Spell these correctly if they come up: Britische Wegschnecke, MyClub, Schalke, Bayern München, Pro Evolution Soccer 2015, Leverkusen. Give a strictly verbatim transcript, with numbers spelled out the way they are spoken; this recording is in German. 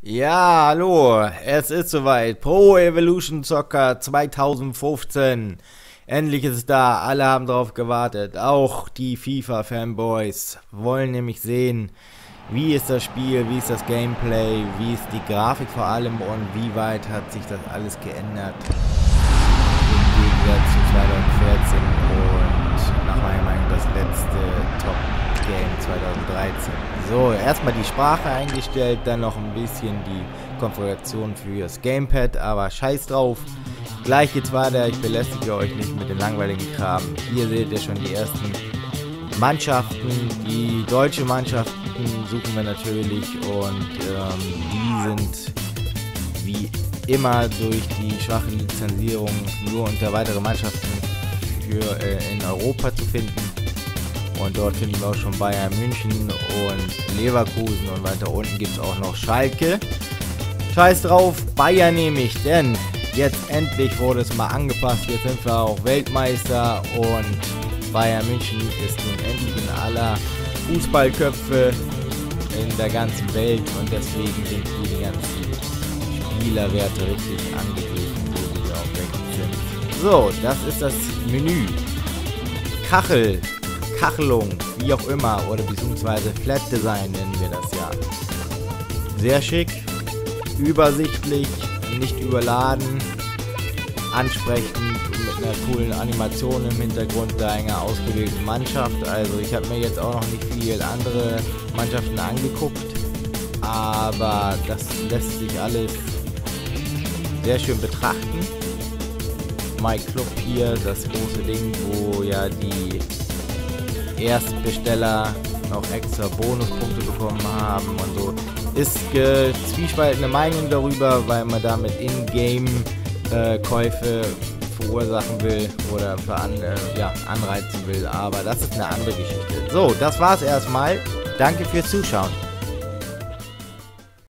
Ja, hallo, es ist soweit. Pro Evolution Soccer zwanzig fünfzehn. Endlich ist es da, alle haben drauf gewartet. Auch die FIFA-Fanboys wollen nämlich sehen, wie ist das Spiel, wie ist das Gameplay, wie ist die Grafik vor allem und wie weit hat sich das alles geändert im Gegensatz zu zwanzig vierzehn und nach meiner Meinung das letzte Top-Game zwanzig dreizehn. So, erstmal die Sprache eingestellt, dann noch ein bisschen die Konfiguration für das Gamepad, aber scheiß drauf. Gleich geht's weiter, ich belästige euch nicht mit dem langweiligen Kram. Hier seht ihr schon die ersten Mannschaften, die deutsche Mannschaften suchen wir natürlich und ähm, die sind wie immer durch die schwache Lizenzierung nur unter weitere Mannschaften für, äh, in Europa zu finden. Und dort finden wir auch schon Bayern München und Leverkusen und weiter unten gibt es auch noch Schalke. Scheiß drauf, Bayern nehme ich, denn jetzt endlich wurde es mal angepasst. Jetzt sind wir auch Weltmeister und Bayern München ist nun endlich in aller Fußballköpfe in der ganzen Welt. Und deswegen sind hier die ganzen Spielerwerte richtig angeglichen, wo sie auch weg sind. So, das ist das Menü. Kachel. Kachelung, wie auch immer, oder beziehungsweise Flat Design nennen wir das ja. Sehr schick, übersichtlich, nicht überladen, ansprechend, mit einer coolen Animation im Hintergrund, da einer ausgewählten Mannschaft. Also ich habe mir jetzt auch noch nicht viel andere Mannschaften angeguckt, aber das lässt sich alles sehr schön betrachten. MyClub hier, das große Ding, wo ja die Erstbesteller noch extra Bonuspunkte bekommen haben und so. Ist zwiespaltende Meinung darüber, weil man damit In-Game-Käufe verursachen will oder veran äh, ja, anreizen will, aber das ist eine andere Geschichte. So, das war's erstmal. Danke fürs Zuschauen.